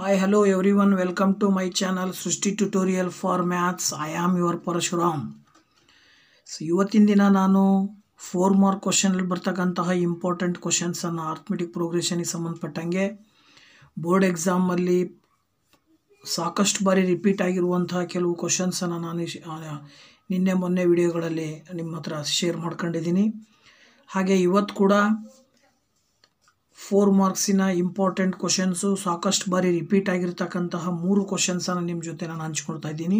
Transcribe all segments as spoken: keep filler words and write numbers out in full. Hi, hello everyone, welcome to my channel Srushti Tutorial for Maths. I am your Parashuram. So, ಇವತ್ತಿನ ದಿನ ನಾನು four mark question ಅಲ್ಲಿ ಬರ್ತಕ್ಕಂತಹ important questions ಅನ್ನು arithmetic progression ಗೆ ಸಂಬಂಧಪಟ್ಟಂಗೆ ಬೋರ್ಡ್ ಎಕ್ಸಾಮ್ ಅಲ್ಲಿ ಸಾಕಷ್ಟು ಬಾರಿ ರಿಪೀಟ್ ಆಗಿರುವಂತಹ ಕೆಲವು ಕ್ವೆಶ್ಚನ್ಸ್ ಅನ್ನು ನಾನು ನಿನ್ನೆ ಮೊನ್ನೆ ವಿಡಿಯೋಗಳಲ್ಲಿ ನಿಮ್ಮತ್ರ ಶೇರ್ ಮಾಡ್ಕೊಂಡಿದ್ದೀನಿ. ಹಾಗೆ ಇವತ್ತು ಕೂಡ four marks in important questions ಸಾಕಷ್ಟು ಬಾರಿ ರಿಪೀಟ್ ಆಗಿರತಕ್ಕಂತಹ ಮೂರು ಕ್ವೆಶ್ಚನ್ಸ್ ಅನ್ನು ನಿಮ್ಮ ಜೊತೆ ನಾನು ಹಂಚಿಕೊಳ್ತಾ ಇದ್ದೀನಿ.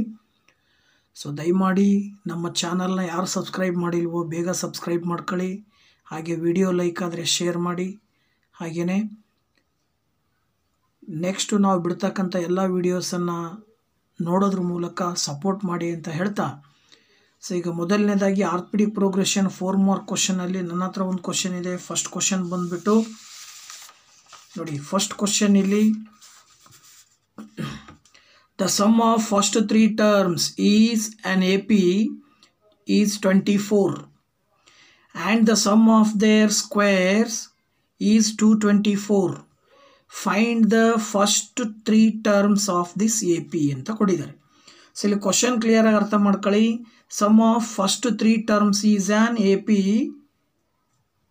ಸೊ ದಯಮಾಡಿ ನಮ್ಮ ಚಾನೆಲ್ ನ ಯಾರು ಸಬ್ಸ್ಕ್ರೈಬ್ ಮಾಡಿಲ್ವೋ ಬೇಗ ಸಬ್ಸ್ಕ್ರೈಬ್ ಮಾಡ್ಕೊಳ್ಳಿ. ಹಾಗೆ ವಿಡಿಯೋ ಲೈಕ್ ಆದ್ರೆ ಶೇರ್ ಮಾಡಿ. ಹಾಗೇನೇ ನೆಕ್ಸ್ಟ್ ನಾವು ಬಿಡತಕ್ಕಂತ ಎಲ್ಲಾ ವಿಡಿಯೋಸ್ ಅನ್ನು ನೋಡೋದ್ರ ಮೂಲಕ ಸಪೋರ್ಟ್ ಮಾಡಿ ಅಂತ ಹೇಳ್ತಾ ಸೊ ಈಗ ಮೊದಲನೇದಾಗಿ arithmetic progression four mark question ಅಲ್ಲಿ ನನ್ನತ್ರ ಒಂದು ಕ್ವೆಶ್ಚನ್ ಇದೆ. ಫಸ್ಟ್ ಕ್ವೆಶ್ಚನ್ ಬಂದ್ಬಿಟ್ಟು Nodi, first question illi, the sum of first three terms is an A P is twenty-four and the sum of their squares is two hundred twenty-four. Find the first three terms of this A P anta kodidare. So illi question clear agi artha madkali, sum of first three terms is an A P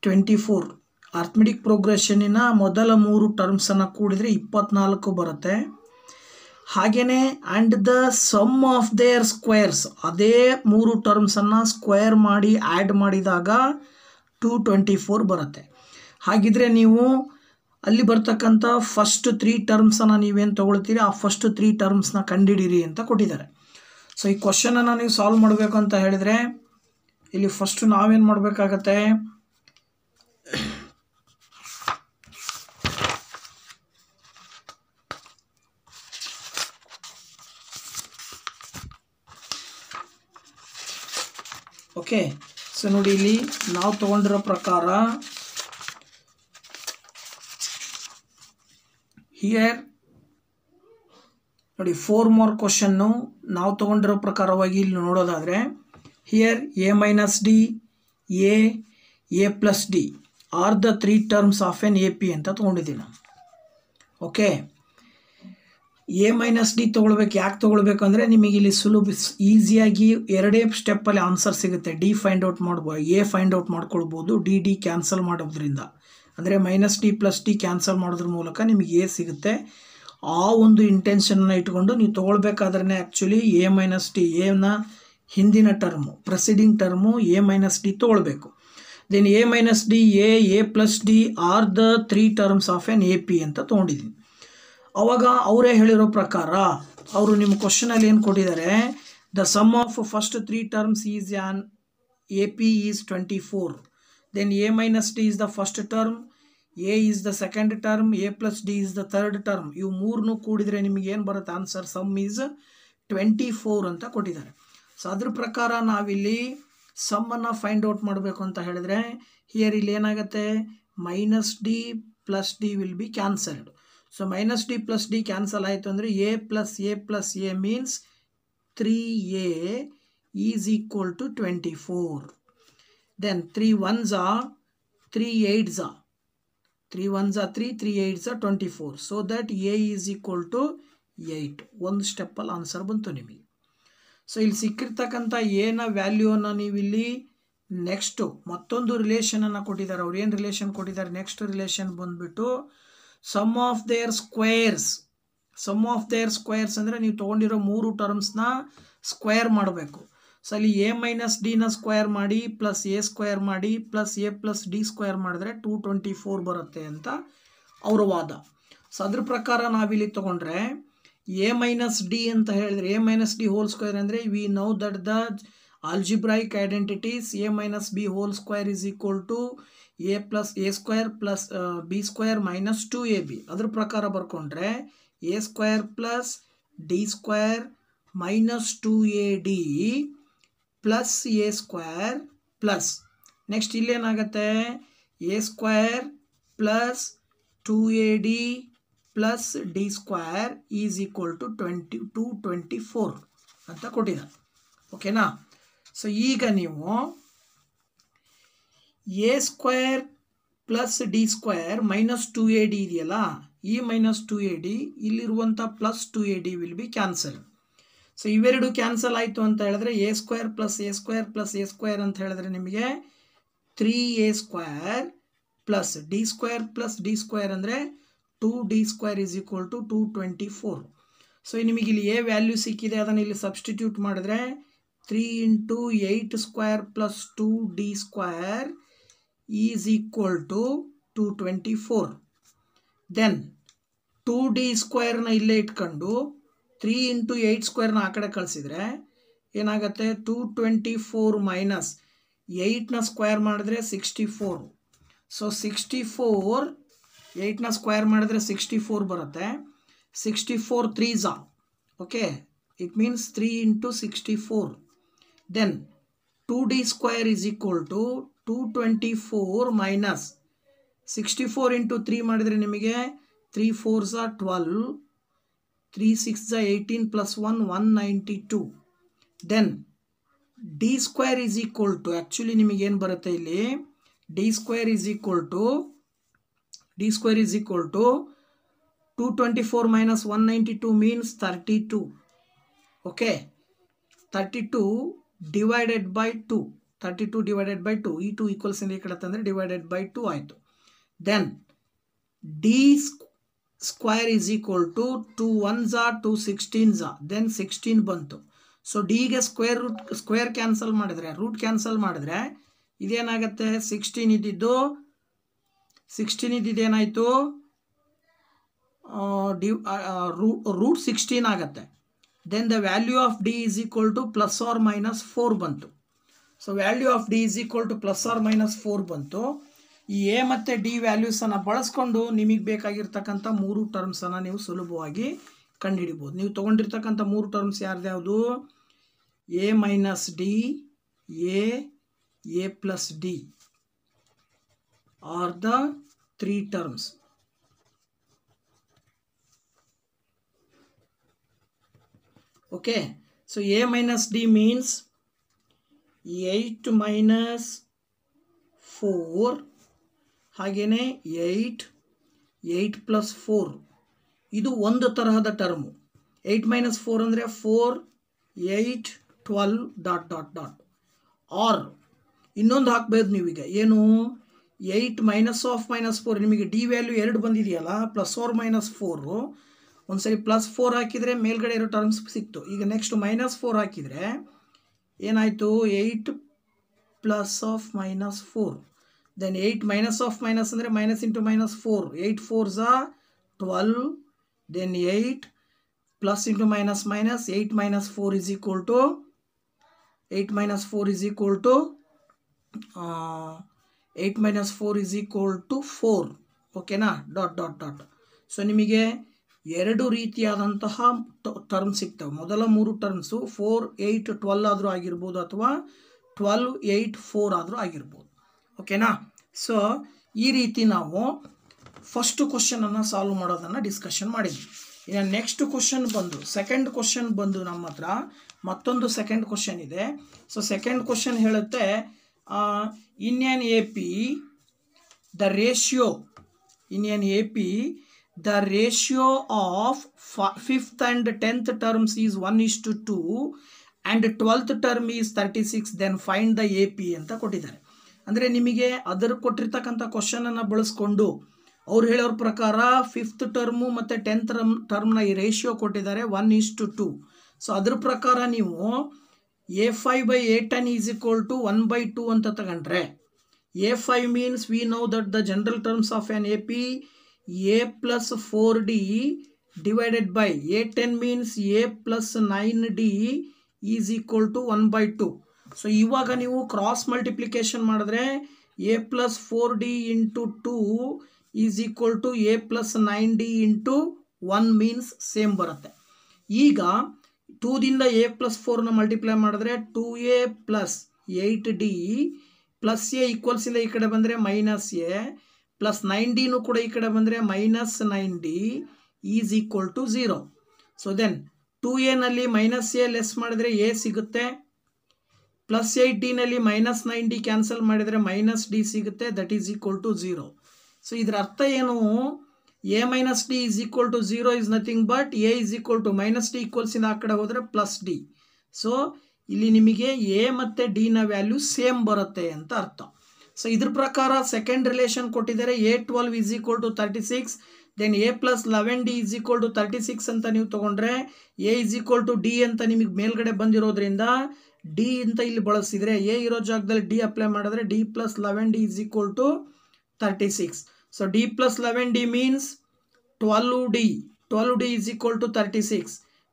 twenty-four. Arithmetic progression in a modala muru terms and a kudri patnalko barate Hagene and the sum of their squares Ade muru terms and a square madi add madi daga two hundred twenty-four barate Hagidre nivu Ali bartakanta first three terms and an event over first three terms na candidiri and the kotidare. So a question and you solve Madbekanta Hedre Ili first Navin Madbekagate. Okay, so now we now to prakara. Here, four more question now. Now to prakara here a minus d, a, a plus d are the three terms of an A P. Okay. A minus D ತಗೊಳ್ಳಬೇಕು ಯಾಕೆ ತಗೊಳ್ಳಬೇಕು ಅಂದ್ರೆ ನಿಮಗೆ ಇಲ್ಲಿ ಸುಲಭ ಈಜಿಯಾಗಿ ಎರಡೇ step ಅಲ್ಲಿ ಆನ್ಸರ್ ಸಿಗುತ್ತೆ. D ಫೈಂಡ್ ಔಟ್ ಮಾಡಬಹುದು, A ಫೈಂಡ್ ಔಟ್ ಮಾಡ್ಕೊಳ್ಳಬಹುದು. D D ಕ್ಯಾನ್ಸಲ್ ಮಾಡೋದ್ರಿಂದ ಅಂದ್ರೆ -D + D ಕ್ಯಾನ್ಸಲ್ ಮಾಡೋದ್ರ ಮೂಲಕ ನಿಮಗೆ A ಸಿಗುತ್ತೆ. ಆ ಒಂದು ಇಂಟೆನ್ಷನ್ ಅನ್ನು ಇಟ್ಕೊಂಡು ನೀವು ತಗೊಳ್ಳಬೇಕಾದ್ರೆ ಆಕ್ಚುಲಿ A - D A ನ ಹಿಂದಿನ term preceding term A - D ತಗೊಳ್ಳಬೇಕು. Then A - D A A + D are the three terms of an A P ಅಂತ ತಗೊಂಡಿದ್ದೀನಿ. ಅವಾಗ ಅವರೇ ಹೇಳಿರೋ ಪ್ರಕಾರ ಅವರು ನಿಮ್ಮ ಕ್ವೆಶ್ಚನ್ ಅಲ್ಲಿ ಏನು ಕೊಟ್ಟಿದ್ದಾರೆ, the sum of first three terms is an A P is twenty-four, then A minus D is the first term, A is the second term, A plus D is the third term. ಇವು ಮೂರನ್ನು ಕೂಡಿದ್ರೆ ನಿಮಗೆ ಏನು ಬರುತ್ತೆ answer, sum is twenty-four ಅಂತ ಕೊಟ್ಟಿದ್ದಾರೆ. So ಅದರ ಪ್ರಕಾರ ನಾವಿಲ್ಲಿ sum ಅನ್ನು ಫೈಂಡ್ ಔಟ್ ಮಾಡಬೇಕು ಅಂತ ಹೇಳಿದ್ರೆ ಹಿಯರ್ ಇಲ್ಲಿ ಏನಾಗುತ್ತೆ, minus D plus D will be cancelled. So minus D plus D cancel ಆಯಿತು ಅಂದ್ರೆ A plus A plus A means three A is equal to twenty-four. Then three ones are three eights are three ones are three, three eights are twenty-four. So that A is equal to eight. One step al answer ಬಂತು ನಿಮಗೆ. So ಇಲ್ಲಿ ಸಿಕ್ಕಿರ್ತಕ್ಕಂತ A ನ value ಅನ್ನು ನೀವು ಇಲ್ಲಿ next ಮತ್ತೊಂದು relation ಅನ್ನು ಕೊಟ್ಟಿದ್ದಾರೆ. ಅವರು ಏನು ರಿಲೇಷನ್ ಕೊಟ್ಟಿದ್ದಾರೆ, ನೆಕ್ಸ್ಟ್ ರಿಲೇಷನ್ ಬಂದ್ಬಿಟ್ಟು sum of their squares, sum of their squares andre neevu tagondiro mooru terms na square madbeku. So alli a minus d na square maadi plus a square maadi plus a plus d square madidre two hundred twenty-four barutte anta avara vaada. So adra prakara naavu illi tagondre a minus d anta helidre a minus d whole square andre we know that the algebraic identities a minus b whole square is equal to a plus a square plus uh, b square minus two a b. ಅದರ ಪ್ರಕಾರ ಬರ್ಕೊಂಡ್ರೆ a square plus d square minus two a d plus a square plus next ಇಲ್ಲಿ ಏನಾಗುತ್ತೆ a square plus two a d plus d square is equal to twenty-two twenty-four ಅಂತ ಕೊಟ್ಟಿದ್ದಾರೆ. ಓಕೆನಾ. So ಈಗ ನೀವು a square plus d square minus two a d ಇದೆಯಲ್ಲ e minus two a d, illiruvanth plus two a d will be cancelled. So iveredu cancel aitu anta helidre a square plus a square plus a square anta helidre nimage three a square plus d square plus d square andre two d square is equal to two hundred twenty-four. So nimage illi a value sikkide adanna illi substitute madidre three into eight square plus two d square is equal to two hundred twenty-four. Then two d square na ille itkandu three into eight square na akade kalisidre enagate two hundred twenty-four minus eight na square madidre sixty-four. So sixty-four eight na square madidre sixty-four barate. sixty-four threes are okay, it means three into sixty-four. Then two d square is equal to two hundred twenty-four minus sixty-four into three madidre nimage three fours are twelve, three sixes are eighteen plus one one hundred ninety-two. Then d square is equal to actually nimage en baruthe illi d square is equal to d square is equal to two hundred twenty-four minus one hundred ninety-two means thirty-two. Okay, thirty-two divided by two, thirty-two divided by two, e two equals in ekada tandre divided by two aitu. Then d square is equal to two ones are two sixteens are, then sixteen bantu. So d ge square root square cancel madidre root cancel madidre idenagutte sixteen ididdu sixteen ididdu enaitu root sixteen agutte. Then the value of d is equal to plus or minus four bantu. So value of d is equal to plus or minus four bantu. ಈ A ಮತ್ತು D ವ್ಯಾಲ್ಯೂಸನ್ನು ಬಳಸ್ಕೊಂಡು ನಿಮಗೆ ಬೇಕಾಗಿರ್ತಕ್ಕಂಥ ಮೂರು ಟರ್ಮ್ಸನ್ನು ನೀವು ಸುಲಭವಾಗಿ ಕಂಡುಹಿಡಿಬೋದು. ನೀವು ತೊಗೊಂಡಿರ್ತಕ್ಕಂಥ ಮೂರು ಟರ್ಮ್ಸ್ ಯಾರ್ದು ಯಾವುದು? A minus D, A A plus D are the three terms. Okay, so A minus D means eight minus four, ಹಾಗೇನೆ ಏಟ್ ಏಟ್ ಪ್ಲಸ್ ಫೋರ್, ಇದು ಒಂದು ತರಹದ ಟರ್ಮು. ಏಟ್ ಮೈನಸ್ ಫೋರ್ ಅಂದರೆ four, eight, twelve dot dot dot. Or ಇನ್ನೊಂದು ಹಾಕ್ಬೋದು ನೀವೀಗ, ಏನು eight minus of minus four, ನಿಮಗೆ ಡಿ ವ್ಯಾಲ್ಯೂ ಎರಡು ಬಂದಿದೆಯಲ್ಲ ಪ್ಲಸ್ ಆರ್ ಮೈನಸ್ ಫೋರು, ಒಂದು ಸರಿ ಪ್ಲಸ್ ಫೋರ್ ಹಾಕಿದರೆ ಮೇಲ್ಗಡೆ ಇರೋ ಟರ್ಮ್ಸ್ ಸಿಕ್ತು. ಈಗ ನೆಕ್ಸ್ಟ್ ಮೈನಸ್ ಫೋರ್ ಹಾಕಿದರೆ ಏನಾಯಿತು? Eight plus of minus four, then eight minus of minus andre minus into minus four, eight fours are twelve, then eight plus into minus minus, eight minus four is equal to eight minus four is equal to uh, eight minus four is equal to four. Okay na, dot dot dot. So nimige ಎರಡು ರೀತಿಯಾದಂತಹ term ಸಿಗ್ತವೆ. ಮೊದಲ ಮೂರು terms four eight twelve ಆದರೂ ಆಗಿರ್ಬೋದು ಅಥವಾ twelve eight four ಆದರೂ ಆಗಿರ್ಬೋದು. ಓಕೆನಾ? ಸೊ ಈ ರೀತಿ ನಾವು ಫಸ್ಟ್ ಕ್ವಶನನ್ನು ಸಾಲ್ವ್ ಮಾಡೋದನ್ನು ಡಿಸ್ಕಷನ್ ಮಾಡಿದ್ವಿ. ಇನ್ನು ನೆಕ್ಸ್ಟ್ ಕ್ವಶನ್ ಬಂದು ಸೆಕೆಂಡ್ ಕ್ವಶನ್ ಬಂದು ನಮ್ಮ ಹತ್ರ ಮತ್ತೊಂದು ಸೆಕೆಂಡ್ ಕ್ವಶನ್ ಇದೆ. ಸೊ ಸೆಕೆಂಡ್ ಕ್ವಶನ್ ಹೇಳುತ್ತೆ in N A P the ratio in N A P the ratio of fifth and tenth terms is one is to two and twelfth term is thirty six, then find the A P ಅಂತ ಕೊಟ್ಟಿದ್ದಾರೆ. ಅಂದರೆ ನಿಮಗೆ ಅದರ ಕೊಟ್ಟಿರ್ತಕ್ಕಂಥ ಕ್ವಶನನ್ನು ಬಳಸ್ಕೊಂಡು ಅವ್ರು ಹೇಳೋರ ಪ್ರಕಾರ ಫಿಫ್ತ್ ಟರ್ಮು ಮತ್ತು ಟೆಂತ್ ಟರ್ಮ್ ಟರ್ಮ್ನ ಈ ರೇಷಿಯೋ ಕೊಟ್ಟಿದ್ದಾರೆ one is to two. So ಅದ್ರ ಪ್ರಕಾರ ನೀವು a five by a ten is equal to one by two ಅಂತ ತಗೊಂಡ್ರೆ, a five means we know that the general terms of an A P a plus four d divided by a ten means a plus nine d is equal to one by two. So ಇವಾಗ ನೀವು cross multiplication ಮಾಡಿದ್ರೆ a plus four d into two is equal to a plus nine d into one means same ಬರುತ್ತೆ. ಈಗ ಟೂದಿಂದ a plus ಫೋರ್ನ multiply ಮಾಡಿದ್ರೆ two a plus eight d plus a ಈಕ್ವಲ್ಸಿಂದ ಈ ಕಡೆ ಬಂದರೆ ಮೈನಸ್ ಎ ಪ್ಲಸ್ ನೈನ್ ಡಿನೂ ಕೂಡ ಈ ಕಡೆ ಬಂದರೆ minus nine d is equal to zero. So then two ಎನಲ್ಲಿ ಮೈನಸ್ ಎ ಲೆಸ್ ಮಾಡಿದರೆ ಎ ಸಿಗುತ್ತೆ, ಪ್ಲಸ್ ಏಯ್ಟ್ ಡಿನಲ್ಲಿ ಮೈನಸ್ ನೈನ್ ಡಿ ಕ್ಯಾನ್ಸಲ್ ಮಾಡಿದರೆ ಮೈನಸ್ ಡಿ ಸಿಗುತ್ತೆ, that is equal to zero. So ಇದರ ಅರ್ಥ ಏನು? a minus d is equal to zero is nothing but a is equal to minus d equals in akada hodre plus d. So ಇಲ್ಲಿ ನಿಮಗೆ a ಮತ್ತೆ d ನ value same ಬರುತ್ತೆ ಅಂತ ಅರ್ಥ. So ಇದರ ಪ್ರಕಾರ ಸೆಕೆಂಡ್ ರಿಲೇಷನ್ ಕೊಟ್ಟಿದ್ದಾರೆ a twelve is equal to thirty-six, then a plus eleven d is equal to thirty-six ಅಂತ ನೀವು ತಗೊಂಡ್ರೆ a is equal to d ಅಂತ ನಿಮಗೆ ಮೇಲ್ಗಡೆ ಬಂದಿರೋದ್ರಿಂದ d ಅಂತ ಇಲ್ಲಿ ಬಳಸಿದ್ರೆ a ಇರೋ ಜಾಗದಲ್ಲಿ d ಅಪ್ಲೈ ಮಾಡಿದ್ರೆ d plus eleven d is equal to thirty-six. So d plus eleven d means twelve d. twelve d is equal to thirty-six.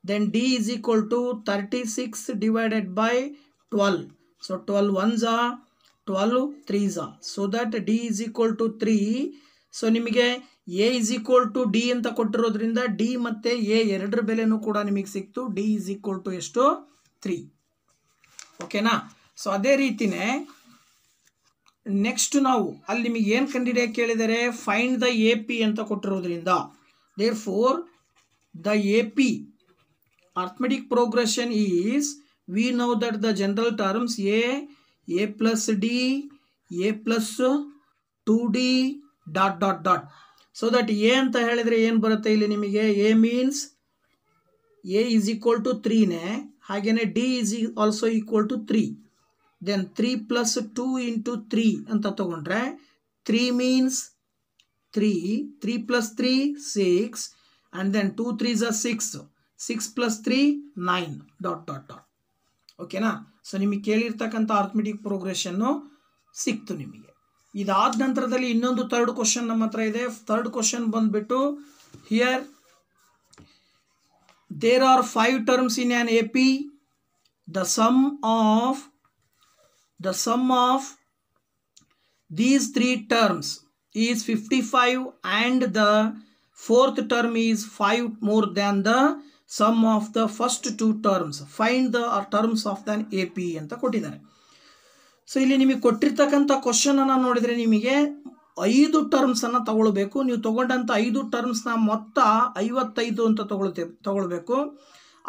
Then d is equal to thirty-six divided by twelve. So twelve ones are twelve threes are. So that d is equal to three. So nimige a is equal to d anta kottirodrinda d matte a eradu belenu kuda nimige siktu d is equal to eshtu three. Okay na. So ade reetine next now alli nimige yen kandide kelidare find the ap anta kottirodrinda therefore the ap arithmetic progression is, we know that the general terms a, a plus d, a plus two d dot dot dot. So that a anta helidre en barutte illi nimige a means a is equal to three ne hagene d is also equal to three, then three plus two into three anta tagondre three means three, three plus three six, and then two threes are six, six plus three nine dot dot dot. Okay na. So nimige kelirtakanta arithmetic progression siktu nimige. Idad nantradalli innondu third question namma hatra ide. Third question bandbittu here there are five terms in an A P. The sum of the sum of these three terms is fifty-five and the fourth term is five more than the sum of the first two terms. Find the terms of the A P ಅಂತ ಕೊಟ್ಟಿದ್ದಾರೆ. So ಇಲ್ಲಿ ನಿಮಗೆ ಕೊಟ್ಟಿರ್ತಕ್ಕಂತ question ಅನ್ನು ನೋಡಿದ್ರೆ ನಿಮಗೆ ಐದು terms ಅನ್ನು ತಗೊಳ್ಳಬೇಕು. ನೀವು ತಗೊಂಡಂತ ಐದು ಟರ್ಮ್ಸ್ ನ ಮೊತ್ತ ಐವತ್ತೈದು ಅಂತ ತಗೊಳ್ಳುತ್ತೆ ತಗೊಳ್ಳಬೇಕು.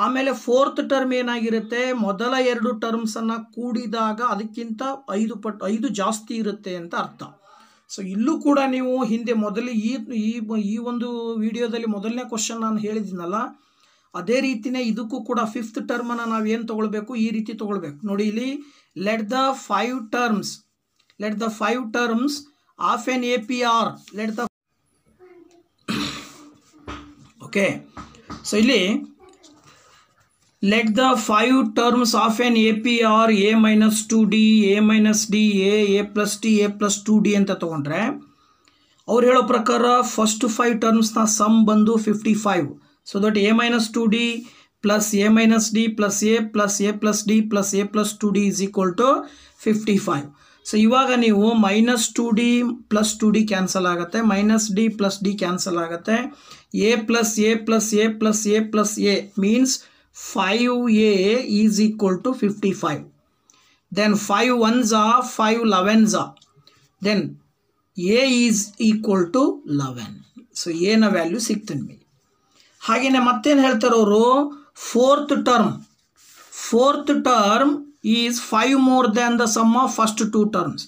ಆಮೇಲೆ ಫೋರ್ತ್ ಟರ್ಮ್ ಏನಾಗಿರುತ್ತೆ, ಮೊದಲ ಎರಡು ಟರ್ಮ್ಸ್ ಅನ್ನು ಕೂಡಿದಾಗ ಅದಕ್ಕಿಂತ ಐದು ಪಟ್ಟು ಐದು ಜಾಸ್ತಿ ಇರುತ್ತೆ ಅಂತ ಅರ್ಥ. ಸೊ ಇಲ್ಲೂ ಕೂಡ ನೀವು ಹಿಂದೆ ಮೊದಲು ಈ ಈ ಒಂದು ವಿಡಿಯೋದಲ್ಲಿ ಮೊದಲನೇ ಕ್ವಶನ್ ನಾನು ಹೇಳಿದ್ನಲ್ಲ, ಅದೇ ರೀತಿನೇ ಇದಕ್ಕೂ ಕೂಡ ಫಿಫ್ತ್ ಟರ್ಮ್ ಅನ್ನು ನಾವು ಏನು ತಗೊಳ್ಬೇಕು, ಈ ರೀತಿ ತಗೊಳ್ಬೇಕು. ನೋಡಿ ಇಲ್ಲಿ let the five terms let the five terms of an A P are let the okay so ಇಲ್ಲಿ let the five terms of an A P are a minus two d a minus D A A plus d a plus two d ಅಂತ ತಗೊಂಡ್ರೆ ಅವ್ರು ಹೇಳೋ ಪ್ರಕಾರ first five ಟರ್ಮ್ಸ್ನ sum ಬಂದು fifty five. So that a minus two d plus a minus d plus a plus a plus d plus a plus two d is equal to fifty-five. So ivaga neevu minus two d plus two d cancel agutte, minus d plus d cancel agutte, a plus a plus a plus a plus a means five a is equal to fifty-five. Then five ones are five, elevens are, then a is equal to eleven. So a na value siktu nimige. ಹಾಗೇನೆ ಮತ್ತೇನು ಹೇಳ್ತಾರೆ ಅವರು, fourth term fourth term is five more than the sum of first two terms.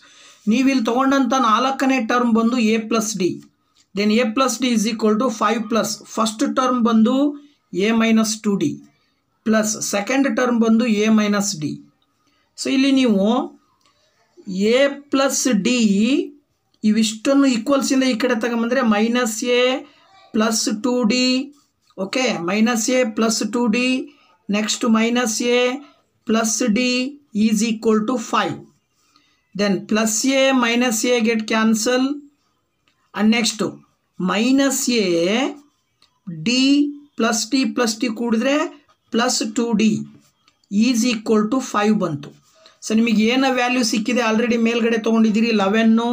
ನೀವು ಇಲ್ಲಿ ತೊಗೊಂಡಂಥ ನಾಲ್ಕನೇ term ಬಂದು a plus d, then a plus d is equal to five plus first term ಬಂದು a minus two d plus second term ಬಂದು a minus d. So ಇಲ್ಲಿ ನೀವು a plus d ಇವಿಷ್ಟನ್ನು ಈಕ್ವಲ್ಸಿಂದ ಈ ಕಡೆ ತಗೊಂಬಂದರೆ minus a plus two d, okay minus a plus two d, next minus a plus d is equal to five, then plus a minus a get cancel, and next minus a d plus d plus d ಕೂಡಿದ್ರೆ plus two d is equal to five ಬಂತು. So ನಿಮಗೆ ಏನೋ value ಸಿಕ್ಕಿದೆ, already ಮೇಲ್ಗಡೆ ತೊಗೊಂಡಿದ್ದೀರಿ eleven.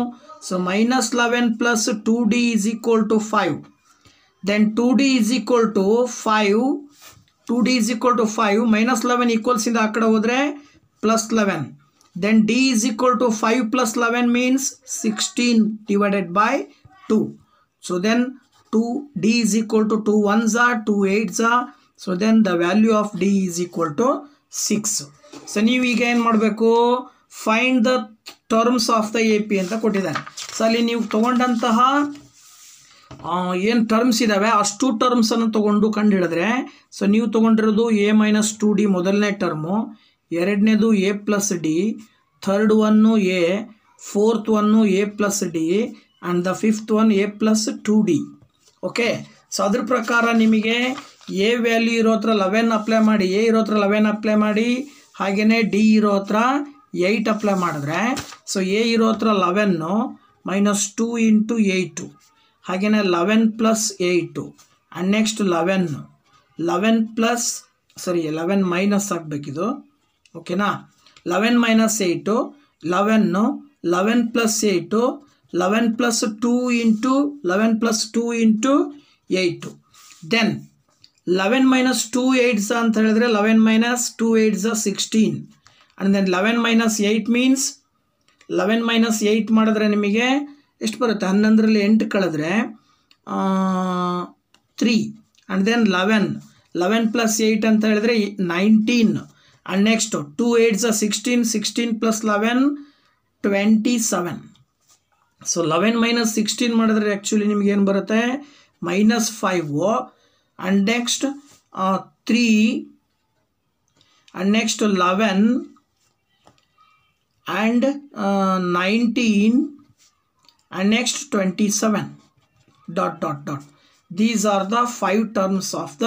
So minus eleven plus two d is equal to five, then two d is equal to five, two d is equal to five, minus eleven equals in the akada hodre plus eleven, then d is equal to five plus eleven means sixteen divided by two. So then two d is equal to two ones are two eights are, so then the value of d is equal to six. So ನೀವು ಈಗ ಏನು ಮಾಡಬೇಕು, find the terms of the A P ಅಂತ ಕೊಟ್ಟಿದ್ದಾರೆ. So ಅಲ್ಲಿ ನೀವು ತಗೊಂಡಂತಹ ಏನು terms ಇದ್ದಾವೆ ಅಷ್ಟು ಟರ್ಮ್ಸನ್ನು ತೊಗೊಂಡು ಕಂಡು ಹಿಡಿದ್ರೆ, ಸೊ ನೀವು ತೊಗೊಂಡಿರೋದು ಎ ಮೈನಸ್ ಟು ಡಿ ಮೊದಲನೇ ಟರ್ಮು, ಎರಡನೇದು a plus d, third one a, fourth one a plus d and the fifth one a plus two d. Okay, so ಅದ್ರ ಪ್ರಕಾರ ನಿಮಗೆ ಎ ವ್ಯಾಲ್ಯೂ ಇರೋ ಹತ್ರ ಲೆವೆನ್ ಅಪ್ಲೈ ಮಾಡಿ, ಎ ಇರೋ ಹತ್ರ ಲೆವೆನ್ ಅಪ್ಲೈ ಮಾಡಿ, ಹಾಗೆಯೇ ಡಿ ಇರೋ ಹತ್ರ ಏಯ್ಟ್ ಅಪ್ಲೈ ಮಾಡಿದ್ರೆ, ಸೊ ಎ ಇರೋ ಹತ್ರ eleven minus two into eight, ಹಾಗೆಯೇ eleven plus eight and next eleven, eleven plus ಸರಿ ಲೆವೆನ್ ಮೈನಸ್ ಆಗಬೇಕಿದು, ಓಕೆನಾ, eleven minus eight, eleven, eleven plus eight, eleven plus two into eleven plus two into eight. Then eleven minus two eights ಅಂತ ಹೇಳಿದ್ರೆ eleven minus two eights sixteen and then eleven minus eight means eleven minus eight ಮಾಡಿದ್ರೆ ನಿಮಗೆ ಎಷ್ಟು ಬರುತ್ತೆ, ಹನ್ನೊಂದರಲ್ಲಿ ಎಂಟು ಕಳೆದ್ರೆ three and then eleven, eleven plus eight ಅಂತ ಹೇಳಿದ್ರೆ nineteen and next two eights sixteen, sixteen plus eleven twenty seven. So eleven minus sixteen ಮಾಡಿದ್ರೆ ಆ್ಯಕ್ಚುಲಿ ನಿಮಗೇನು ಬರುತ್ತೆ, minus five and next three and next eleven and nineteen and next twenty seven dot dot dot. These are the five terms of the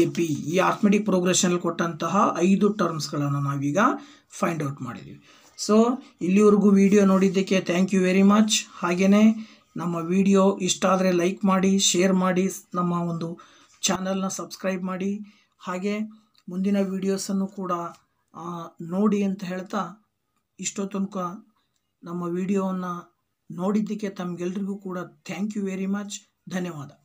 A P. ಈ arithmetic ಪ್ರೋಗ್ರೆಷನಲ್ಲಿ ಕೊಟ್ಟಂತಹ ಐದು ಟರ್ಮ್ಸ್ಗಳನ್ನು ನಾವೀಗ find out ಮಾಡಿದ್ದೀವಿ. ಸೊ ಇಲ್ಲಿವರೆಗೂ ವಿಡಿಯೋ ನೋಡಿದ್ದಕ್ಕೆ thank you very much. ಹಾಗೆಯೇ ನಮ್ಮ ವಿಡಿಯೋ ಇಷ್ಟ ಆದರೆ ಲೈಕ್ ಮಾಡಿ, ಶೇರ್ ಮಾಡಿ, ನಮ್ಮ ಒಂದು ಚಾನಲ್ನ ಸಬ್ಸ್ಕ್ರೈಬ್ ಮಾಡಿ, ಹಾಗೆ ಮುಂದಿನ ವೀಡಿಯೋಸನ್ನು ಕೂಡ ನೋಡಿ ಅಂತ ಹೇಳ್ತಾ, ಇಷ್ಟೋ ತನಕ ನಮ್ಮ ವಿಡಿಯೋವನ್ನು ನೋಡಿದ್ದಕ್ಕೆ ತಮಗೆಲ್ರಿಗೂ ಕೂಡ ಥ್ಯಾಂಕ್ ಯು ವೆರಿ ಮಚ್. ಧನ್ಯವಾದ.